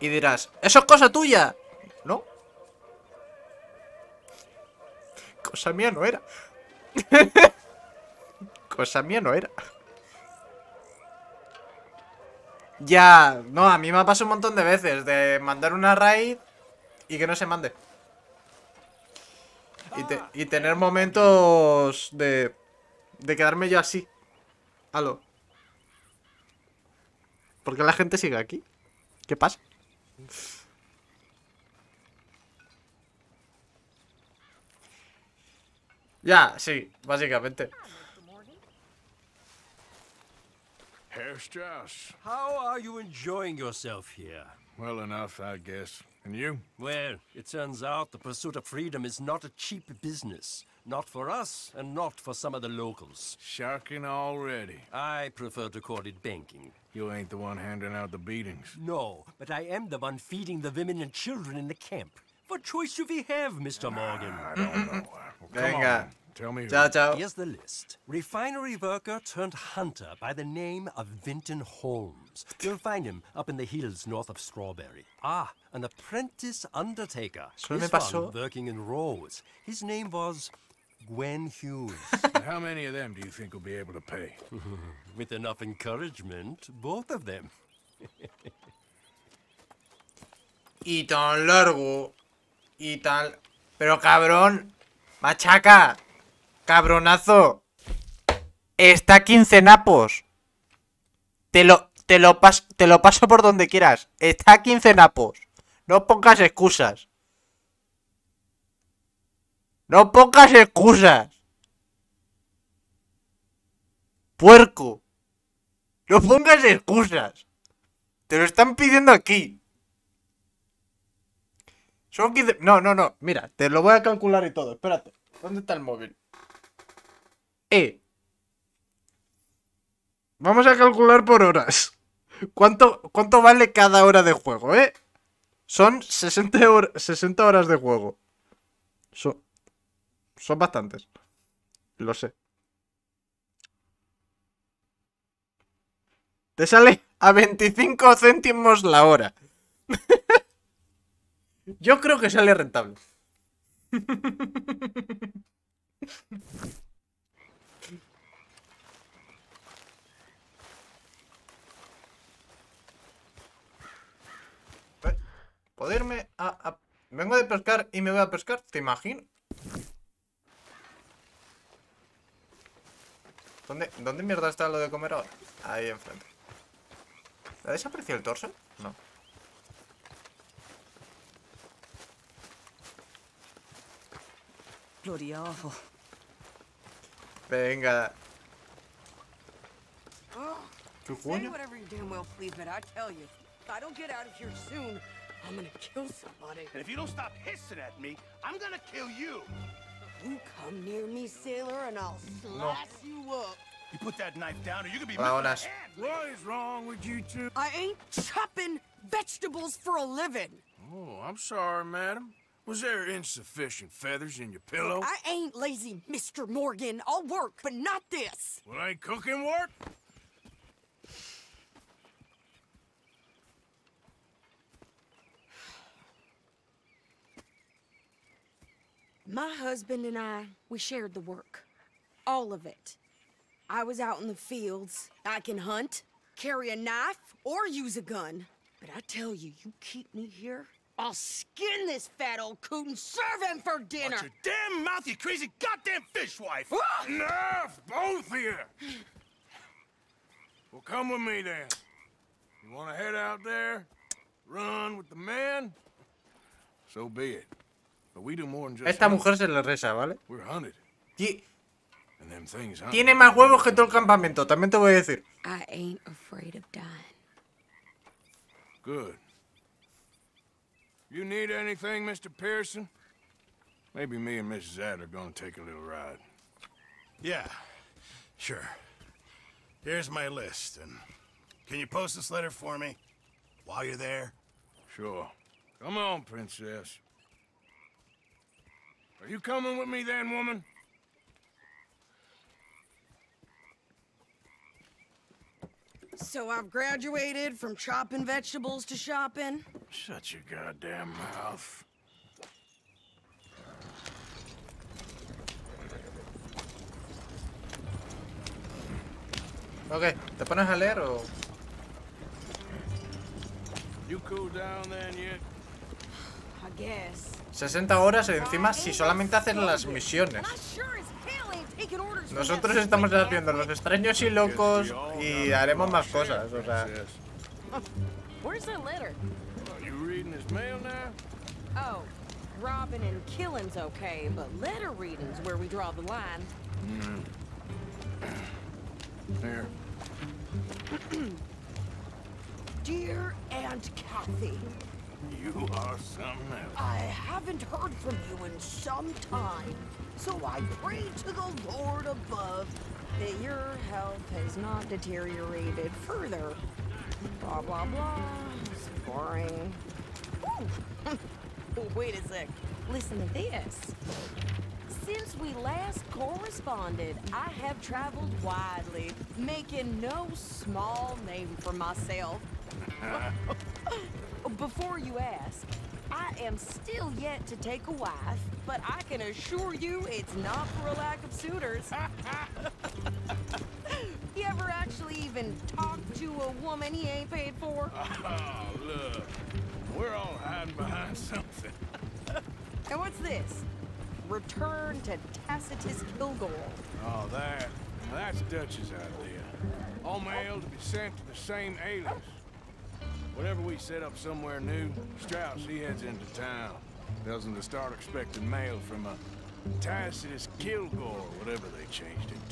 Y dirás, ¡eso es cosa tuya! No. Cosa mía no era. Cosa mía no era. Ya, no, a mí me ha pasado un montón de veces de mandar una raid y que no se mande. Y tener momentos de quedarme yo así. Aló. ¿Por qué la gente sigue aquí? ¿Qué pasa? Ya, sí, básicamente. Herr Strauss. How are you enjoying yourself here? Well enough, I guess. And you? Well, it turns out the pursuit of freedom is not a cheap business. Not for us, and not for some of the locals. Sharking already. I prefer to call it banking. You ain't the one handing out the beatings. No, but I am the one feeding the women and children in the camp. What choice do we have, Mr. Morgan? I don't know. Well, come on. Tell me. Ciao, ciao. Here's the list. Refinery worker turned hunter by the name of Vinton Holmes. You'll find him up in the hills north of Strawberry. Ah, an apprentice undertaker. This one working in Rose. His name was Gwen Hughes. How many of them do you think will be able to pay? With enough encouragement, both of them. Y tan largo. Y tan... Pero cabrón. Machaca. Cabronazo. Está a 15 napos. Te lo paso por donde quieras. Está a 15 napos. No pongas excusas. No pongas excusas. Puerco. No pongas excusas. Te lo están pidiendo aquí. Son 15... No, no, no. Mira, te lo voy a calcular y todo. Espérate. ¿Dónde está el móvil? Vamos a calcular por horas. ¿Cuánto vale cada hora de juego, eh? Son 60 horas de juego. Son bastantes. Lo sé. Te sale a 25 céntimos la hora. Yo creo que sale rentable. ¿Puedo irme a...? Vengo de pescar y me voy a pescar, ¿te imagino? ¿Dónde mierda está lo de comer ahora? Ahí enfrente. ¿Ha desaparecido el torso? No. Gloria. Venga. ¿Qué coño? I'm gonna kill somebody. And if you don't stop hissing at me, I'm gonna kill you. You come near me, sailor, and I'll slice you up. You put that knife down, or you can be my hand. What is wrong with you two? I ain't chopping vegetables for a living. Oh, I'm sorry, madam. Was there insufficient feathers in your pillow? I ain't lazy, Mr. Morgan. I'll work, but not this. Well, ain't cooking work? My husband and I, we shared the work. All of it. I was out in the fields. I can hunt, carry a knife, or use a gun. But I tell you, you keep me here, I'll skin this fat old coot and serve him for dinner! Watch your damn mouth, you crazy goddamn fishwife! Enough! Both of you! Well, come with me, then. You wanna head out there? Run with the man? So be it. Esta mujer se le reza, ¿vale? Tiene más huevos que todo el campamento, también te voy a decir. Good. You need anything, Mr. Pearson? Maybe me and Mrs. Adler are going to take a little ride. Yeah. Sure. Here's my list, and can you post this letter for me while you're there? Sure. Come on, princess. Are you coming with me then, woman? So I've graduated from chopping vegetables to shopping? Shut your goddamn mouth. Okay, ¿te pones a leer o...? You cool down then yet? I guess. 60 horas encima si solamente haces las misiones. Nosotros estamos haciendo los extraños y locos y haremos más cosas, o sea. Where's the letter? Are you reading this mail now? Oh, robbing and killing's okay, but letter reading's where we draw the line. There. Dear Aunt Kathy. You are something else. I haven't heard from you in some time, so I pray to the Lord above that your health has not deteriorated further. Blah, blah, blah. It's boring. Wait a sec. Listen to this. Since we last corresponded, I have traveled widely, making no small name for myself. Before you ask, I am still yet to take a wife, but I can assure you it's not for a lack of suitors. You ever actually even talk to a woman he ain't paid for? Oh, look. We're all hiding behind something. And what's this? Return to Tacitus Kilgore. Oh, that's Dutch's idea. All mail to be sent to the same alias. Whenever we set up somewhere new, Strauss, he heads into town. Doesn't to start expecting mail from a Tacitus Kilgore, whatever they changed it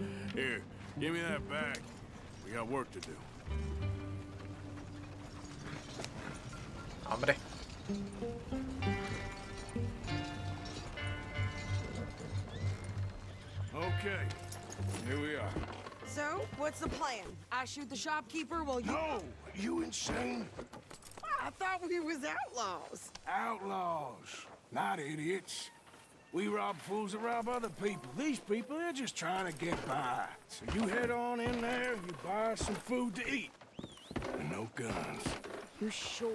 to. Here, give me that back. We got work to do. Hombre. Okay, here we are. So, what's the plan? I shoot the shopkeeper while you... No! You insane? I thought we was outlaws. Outlaws. Not idiots. We rob fools that rob other people. These people, they're just trying to get by. So you head on in there, you buy some food to eat. And no guns. You sure?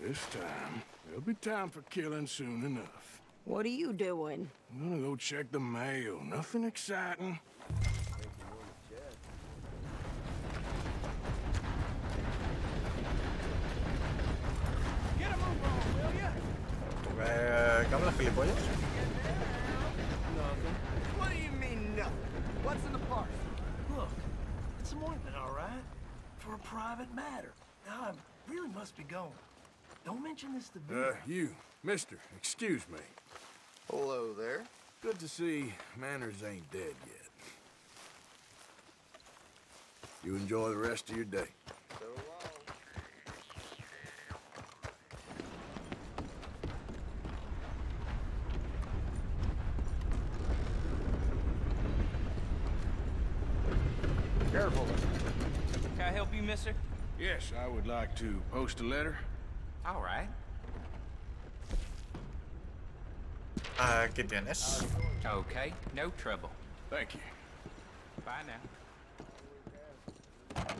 This time, there'll be time for killing soon enough. What are you doing? I'm gonna go check the mail. Nothing exciting. ¿Qué hablan las gilipollas? What do you mean nothing? What's in the park? Look, it's an appointment, all right? For a private matter. Now I really must be going. Don't mention this to me. You, mister, excuse me. Hello there. Good to see Manners ain't dead yet. You enjoy the rest of your day. Mister? Yes, I would like to post a letter. All right. Aquí tienes. Okay, no trouble. Thank you. Bye now.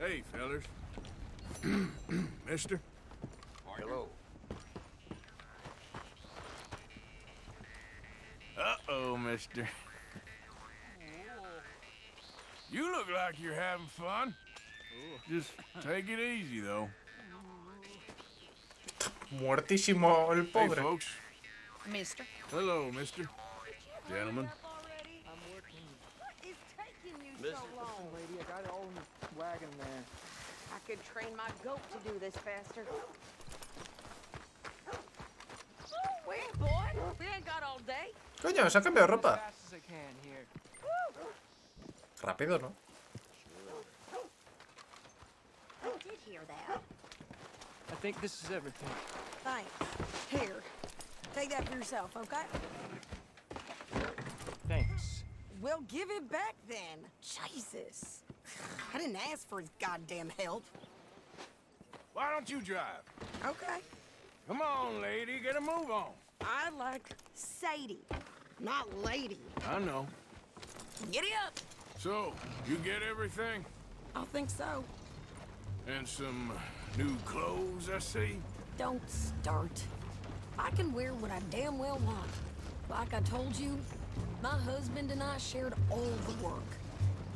Hey, fellas. Mister? Hello. Uh-oh, mister. You look like you're having fun. Just take it easy, though. Muertísimo el pobre. Hey, folks. Mister. Hello, mister. Gentlemen. I'm working. What is taking you so long? Lady, I got it all in the wagon there. I could train my goat to do this faster. Wait, boy. We ain't got all day. Coño, se ha cambiado de ropa. Rápido, ¿no? I did hear that. I think this is everything. Thanks. Here. Take that for yourself, okay? Thanks. We'll give it back then. Jesus. I didn't ask for his goddamn help. Why don't you drive? Okay. Come on, lady. Get a move on. I like Sadie, not lady. I know. Giddy up! So, you get everything? I think so. And some new clothes, I see? Don't start. I can wear what I damn well want. Like I told you, my husband and I shared all the work.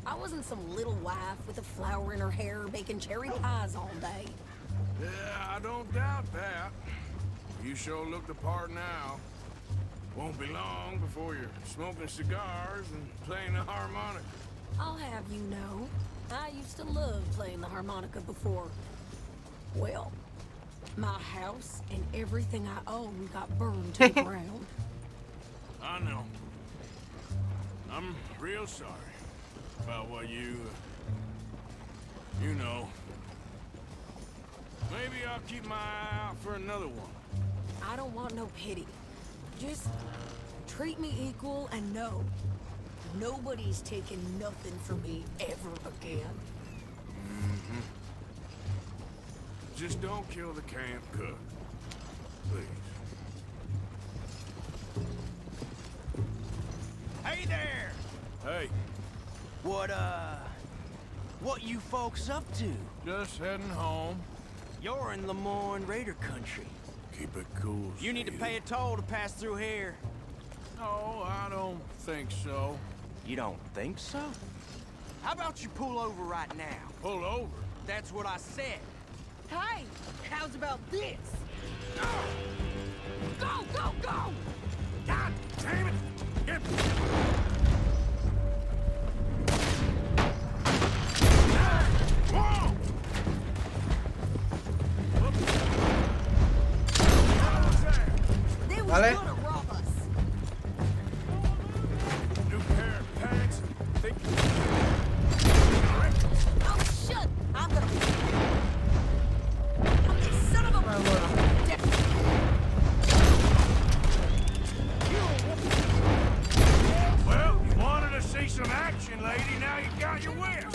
I wasn't some little wife with a flower in her hair baking cherry pies all day. Yeah, I don't doubt that. You sure look the part now. Won't be long before you're smoking cigars and playing the harmonica. I'll have you know, I used to love playing the harmonica before. Well, my house and everything I own got burned to the ground. I know. I'm real sorry about what you know. Maybe I'll keep my eye out for another one. I don't want no pity. Just treat me equal and know nobody's taking nothing from me ever again. Mm-hmm. Just don't kill the camp cook, please. Hey there! Hey. What you folks up to? Just heading home. You're in Lemoyne Raider country. Keep it cool, Steve. You need to pay a toll to pass through here. No, I don't think so. You don't think so? How about you pull over right now? Pull over? That's what I said. Hey, how's about this? Oh. Go, go, go! God damn it! Get... Whoa! Vale. New pair of pants. Oh shit! I'm gonna. I'm the son of a. Well, you wanted to see some action, lady. Now you got your whip.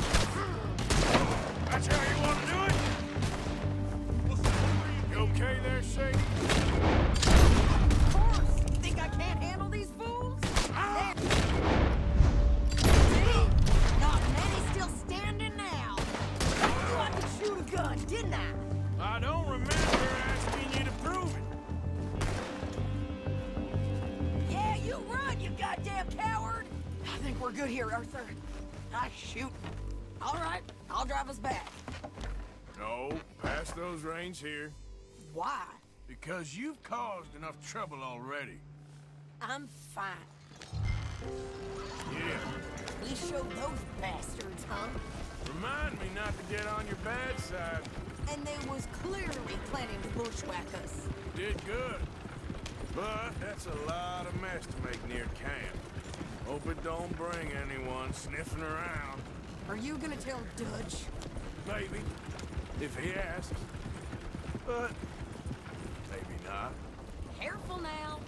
That's how you want to do it. You okay there, Sadie? I can't handle these fools? Ah. See? Not many still standing now. I knew I could shoot a gun, didn't I? I don't remember asking you to prove it. Yeah, you run, you goddamn coward! I think we're good here, Arthur. I shoot. All right, I'll drive us back. No, pass those reins here. Why? Because you've caused enough trouble already. I'm fine. Yeah. We showed those bastards, huh? Remind me not to get on your bad side. And they was clearly planning to bushwhack us. Did good. But that's a lot of mess to make near camp. Hope it don't bring anyone sniffing around. Are you gonna tell Dutch? Maybe. If he asks. But maybe not. Careful now.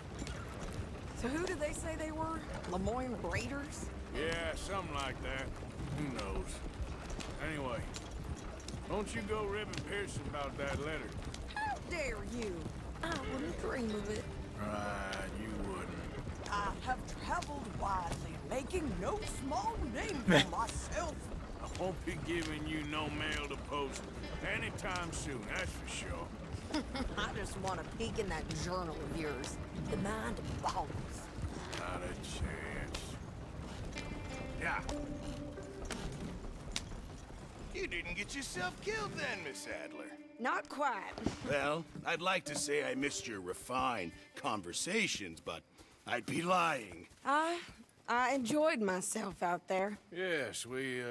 So who did they say they were? Lemoyne Raiders? Yeah, something like that. Who knows? Anyway, don't you go ribbing Pearson about that letter. How dare you? I wouldn't dream of it. Right, you wouldn't. I have traveled widely, making no small name for myself. I won't be giving you no mail to post anytime soon, that's for sure. I just want to peek in that journal of yours. The mind boggles. Not a chance. Yeah. You didn't get yourself killed then, Miss Adler. Not quite. Well, I'd like to say I missed your refined conversations, but I'd be lying. I enjoyed myself out there. Yes, we,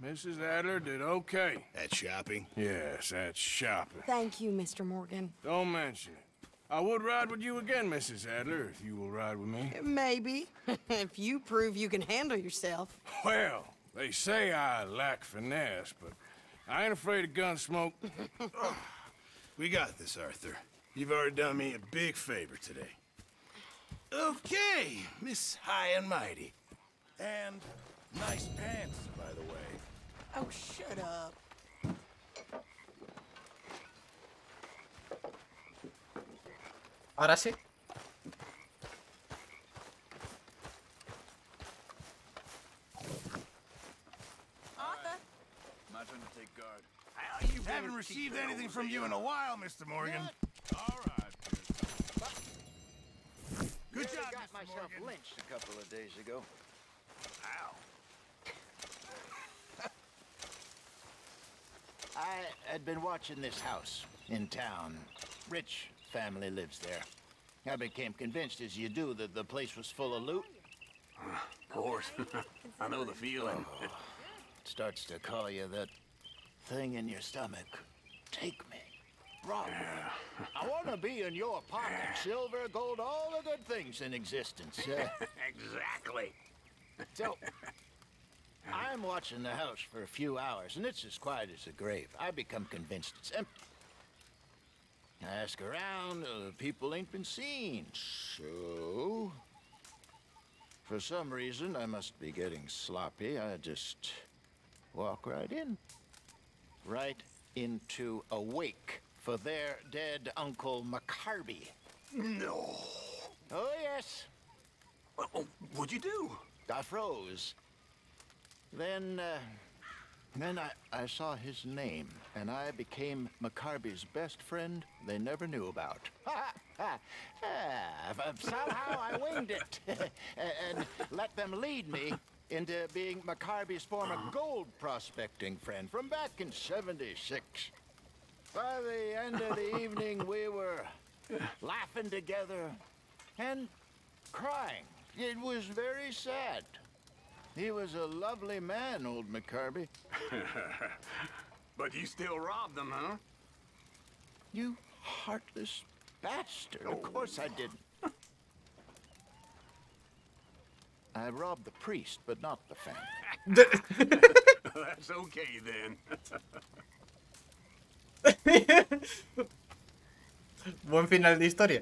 Mrs. Adler did okay. At shopping? Yes, at shopping. Thank you, Mr. Morgan. Don't mention it. I would ride with you again, Mrs. Adler, if you will ride with me. Maybe. If you prove you can handle yourself. Well, they say I lack finesse, but I ain't afraid of gun smoke. We got this, Arthur. You've already done me a big favor today. Okay, Miss High and Mighty. And nice pants, by the way. Oh, shut up. Ahora sí. take guard. You haven't received anything from you in a while, Mr. Morgan. What? All right. Good job, got Mr. myself Morgan. Lynched a couple of days ago. Ow. I had been watching this house in town. Rich family lives there. I became convinced, as you do, that the place was full of loot. Of course. I know the feeling. Oh. Starts to call you that thing in your stomach. Take me. Rob me. Yeah. I want to be in your pocket. Silver, gold, all the good things in existence. Exactly. So, I'm watching the house for a few hours, and it's as quiet as a grave. I become convinced it's empty. I ask around, people ain't been seen, so... For some reason, I must be getting sloppy. I just walk right in. Right into a wake for their dead Uncle McCarty. No. Oh, yes. What'd you do? I froze. Then I saw his name, and I became McCarty's best friend they never knew about. Somehow I winged it and let them lead me into being McCarty's former gold prospecting friend from back in '76. By the end of the evening, we were laughing together and crying. It was very sad. He was a lovely man, old McCarty. But you still robbed them, huh? You heartless bastard. Oh. Of course I didn't. I robbed the priest, but not the family. That's okay, then. Buen final de historia.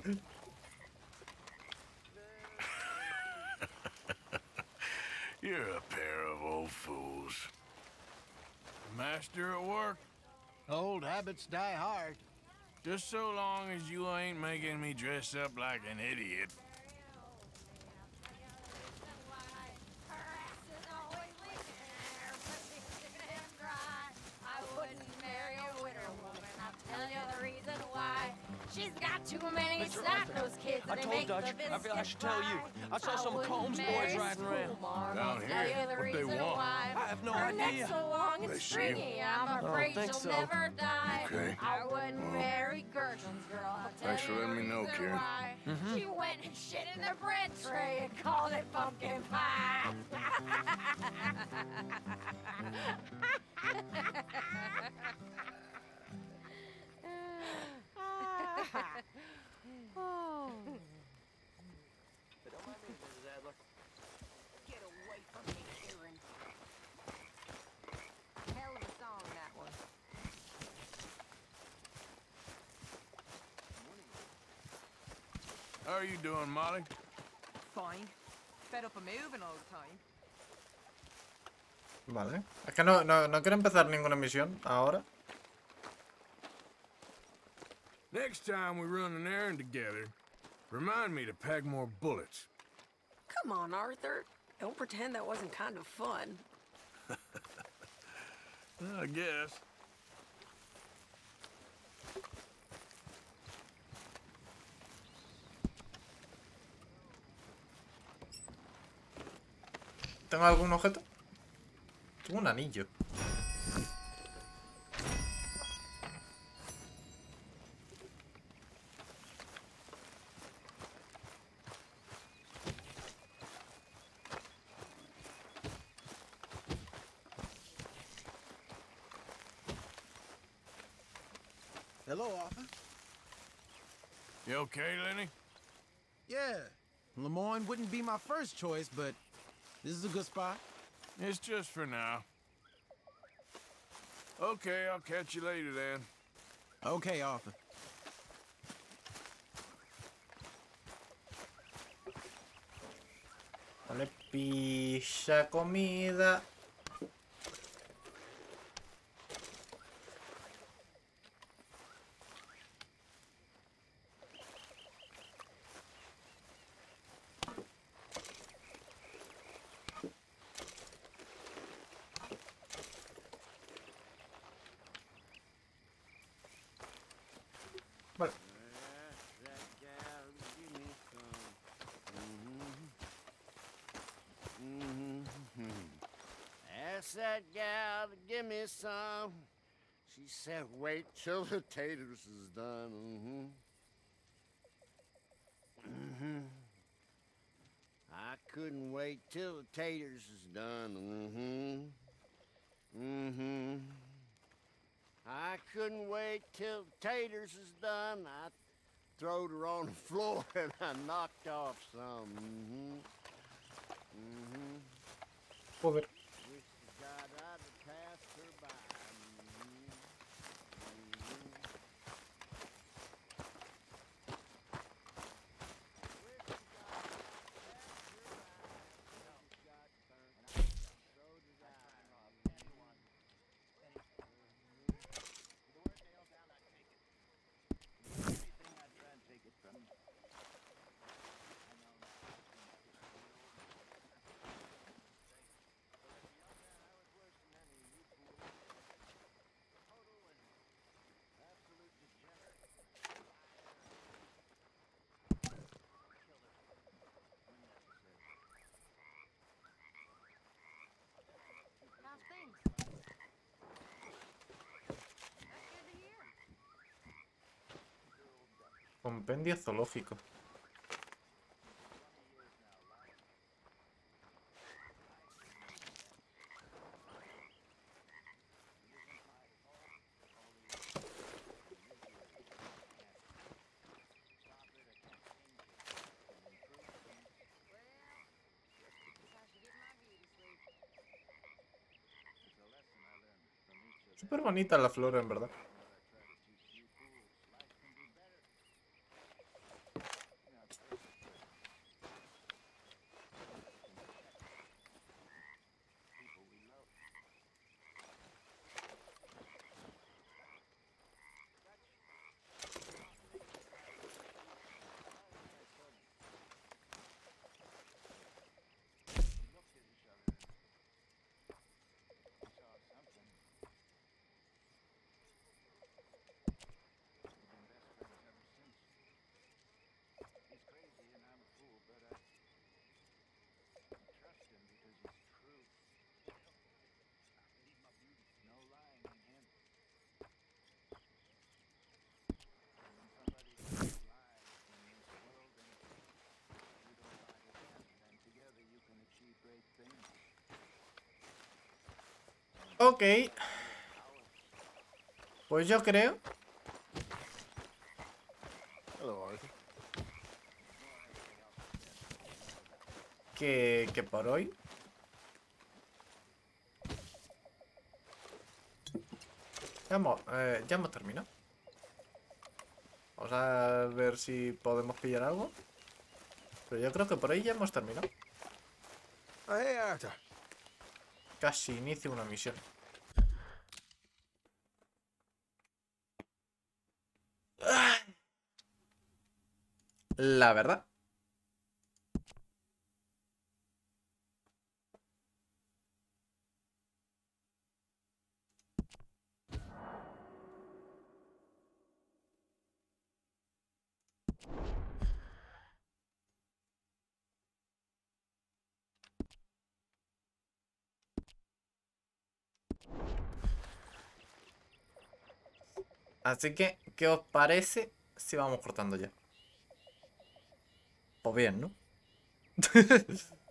You're a pair of old fools. Master at work. Old habits die hard. Just so long as you ain't making me dress up like an idiot. I wouldn't marry a widow woman. I'll tell you the reason why. She's got too many snot-nosed kids, and they make Dutch, the I feel I should tell you. I saw some Combs boys riding around. Down here, what they want? I have no idea. So long and stringy, I'm afraid she'll so. Never die. Okay. I wouldn't marry Gertrude's girl. Thanks for letting me know, Karen. Mm-hmm. She went and shit in the bread tray and called it pumpkin pie. Oh. Don't mind me, Mrs. Adler. Get away from me, Karen. Hell of a song, that one. How are you doing, Molly? Fine. Fed up of moving all the time. Vale. Es que no quiero empezar ninguna misión ahora. Next time we run an errand together, remind me to pack more bullets. Come on, Arthur. Don't pretend that wasn't kind of fun. I guess. ¿Tengo algún objeto? Tengo un anillo. Hello, Arthur. You okay, Lenny? Yeah. Lemoyne wouldn't be my first choice, but this is a good spot. It's just for now. Okay, I'll catch you later then. Okay, Arthur. Vale, pizza, comida. But ask that gal to give me some. She said, wait till the taters is done. I couldn't wait till the taters is done. I couldn't wait till the taters is done. I throwed her on the floor and I knocked off some. Wish to God I'd have passed her by. Compendio zoológico. Súper bonita la flora, en verdad. Ok, pues yo creo. Que por hoy. Ya hemos terminado. Vamos a ver si podemos pillar algo. Pero yo creo que por ahí ya hemos terminado. Casi inicio una misión. La verdad. Así que, ¿qué os parece si vamos cortando ya? Pues bien, ¿no?